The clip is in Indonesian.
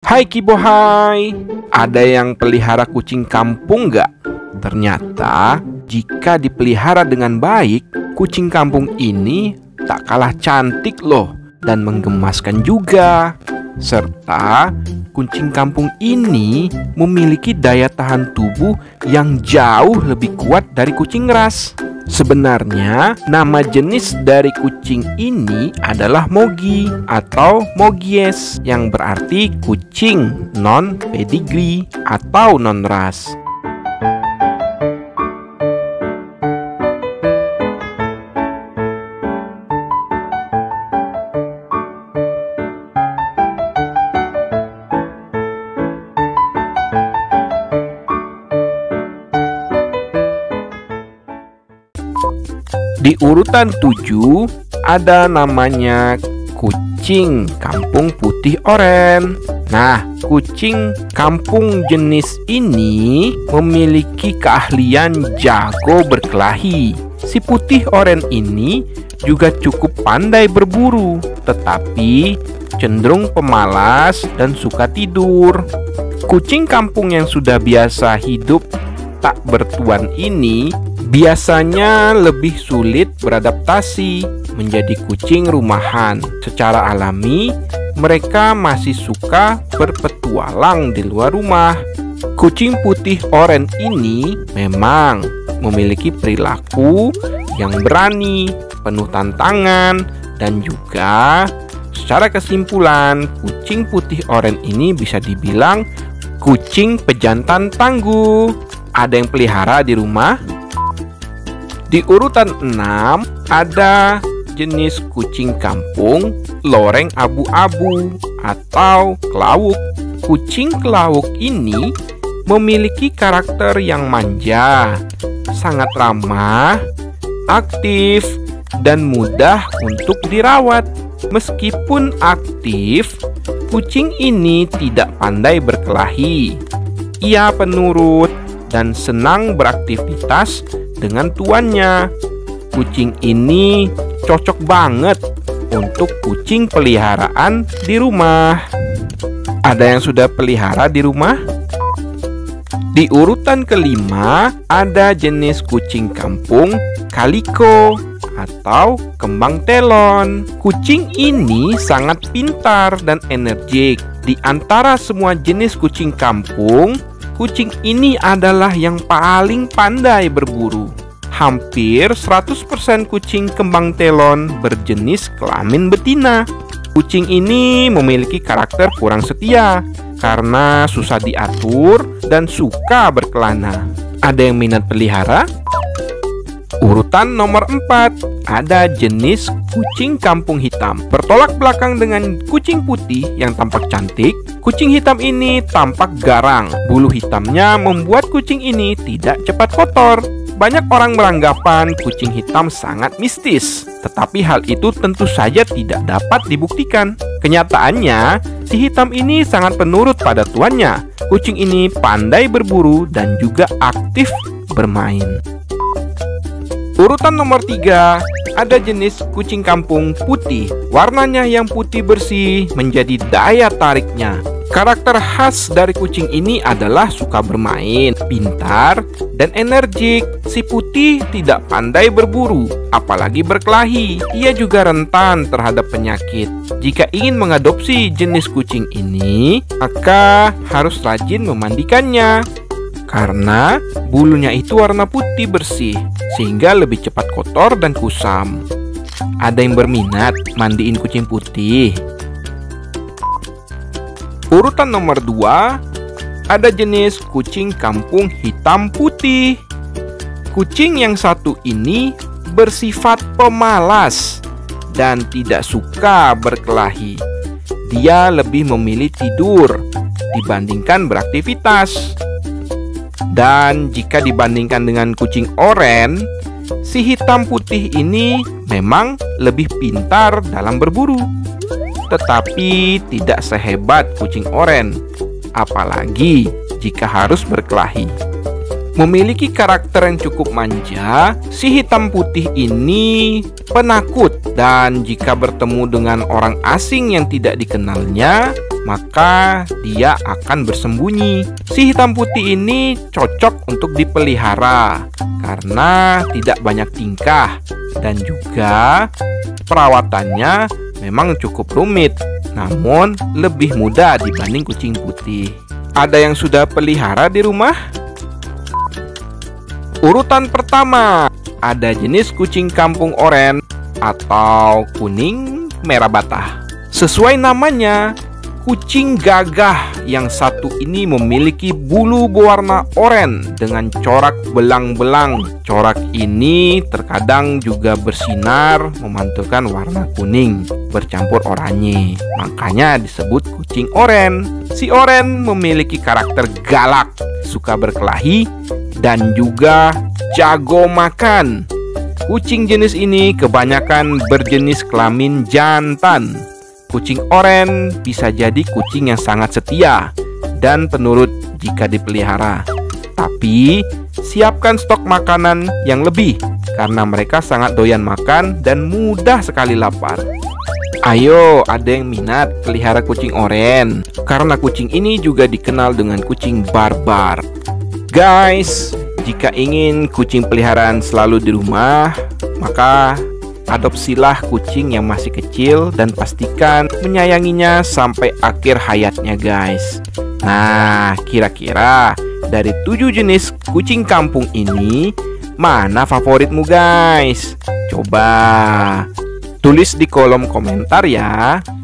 Hai Kibo Hay, ada yang pelihara kucing kampung nggak? Ternyata jika dipelihara dengan baik, kucing kampung ini tak kalah cantik loh dan menggemaskan juga. Serta kucing kampung ini memiliki daya tahan tubuh yang jauh lebih kuat dari kucing ras. Sebenarnya nama jenis dari kucing ini adalah Mogi atau Mogies, yang berarti kucing non pedigree atau non ras. Di urutan 7 ada namanya kucing kampung putih oren. Nah, kucing kampung jenis ini memiliki keahlian jago berkelahi. Si putih oren ini juga cukup pandai berburu, tetapi cenderung pemalas dan suka tidur. Kucing kampung yang sudah biasa hidup tak bertuan ini biasanya lebih sulit beradaptasi menjadi kucing rumahan. Secara alami, mereka masih suka berpetualang di luar rumah. Kucing putih oren ini memang memiliki perilaku yang berani, penuh tantangan, dan juga secara kesimpulan, kucing putih oren ini bisa dibilang kucing pejantan tangguh. Ada yang pelihara di rumah? Di urutan 6 ada jenis kucing kampung loreng abu-abu atau kelawuk. Kucing kelawuk ini memiliki karakter yang manja, sangat ramah, aktif, dan mudah untuk dirawat. Meskipun aktif, kucing ini tidak pandai berkelahi. Ia penurut dan senang beraktivitas dengan tuannya. Kucing ini cocok banget untuk kucing peliharaan di rumah. Ada yang sudah pelihara di rumah? Di urutan kelima ada jenis kucing kampung kaliko atau kembang telon. Kucing ini sangat pintar dan energik. Di antara semua jenis kucing kampung, kucing ini adalah yang paling pandai berburu. Hampir 100% kucing kembang telon berjenis kelamin betina. Kucing ini memiliki karakter kurang setia karena susah diatur dan suka berkelana. Ada yang minat pelihara? Urutan nomor 4 ada jenis kucing kampung hitam. Bertolak belakang dengan kucing putih yang tampak cantik, kucing hitam ini tampak garang. Bulu hitamnya membuat kucing ini tidak cepat kotor. Banyak orang beranggapan kucing hitam sangat mistis, tetapi hal itu tentu saja tidak dapat dibuktikan. Kenyataannya, si hitam ini sangat penurut pada tuannya. Kucing ini pandai berburu dan juga aktif bermain. Urutan nomor 3 ada jenis kucing kampung putih. Warnanya yang putih bersih menjadi daya tariknya. Karakter khas dari kucing ini adalah suka bermain, pintar, dan energik. Si putih tidak pandai berburu, apalagi berkelahi. Ia juga rentan terhadap penyakit. Jika ingin mengadopsi jenis kucing ini, maka harus rajin memandikannya, karena bulunya itu warna putih bersih sehingga lebih cepat kotor dan kusam. Ada yang berminat mandiin kucing putih? Urutan nomor 2 ada jenis kucing kampung hitam putih. Kucing yang satu ini bersifat pemalas dan tidak suka berkelahi. Dia lebih memilih tidur dibandingkan beraktivitas. Dan jika dibandingkan dengan kucing oren, si hitam putih ini memang lebih pintar dalam berburu, tetapi tidak sehebat kucing oren, apalagi jika harus berkelahi. Memiliki karakter yang cukup manja, si hitam putih ini penakut, dan jika bertemu dengan orang asing yang tidak dikenalnya, maka dia akan bersembunyi. Si hitam putih ini cocok untuk dipelihara karena tidak banyak tingkah dan juga perawatannya memang cukup rumit, namun lebih mudah dibanding kucing putih. Ada yang sudah pelihara di rumah? Urutan pertama, ada jenis kucing kampung oranye atau kuning merah bata. Sesuai namanya, kucing gagah yang satu ini memiliki bulu berwarna oranye dengan corak belang-belang. Corak ini terkadang juga bersinar memantulkan warna kuning bercampur oranye, makanya disebut kucing oranye. Si oranye memiliki karakter galak, suka berkelahi, dan juga jago makan. Kucing jenis ini kebanyakan berjenis kelamin jantan. Kucing oranye bisa jadi kucing yang sangat setia dan penurut jika dipelihara. Tapi, siapkan stok makanan yang lebih karena mereka sangat doyan makan dan mudah sekali lapar. Ayo, ada yang minat pelihara kucing oranye? Karena kucing ini juga dikenal dengan kucing barbar. Guys, jika ingin kucing peliharaan selalu di rumah, maka adopsilah kucing yang masih kecil dan pastikan menyayanginya sampai akhir hayatnya, guys. Nah, kira-kira dari 7 jenis kucing kampung ini, mana favoritmu, guys? Coba tulis di kolom komentar ya.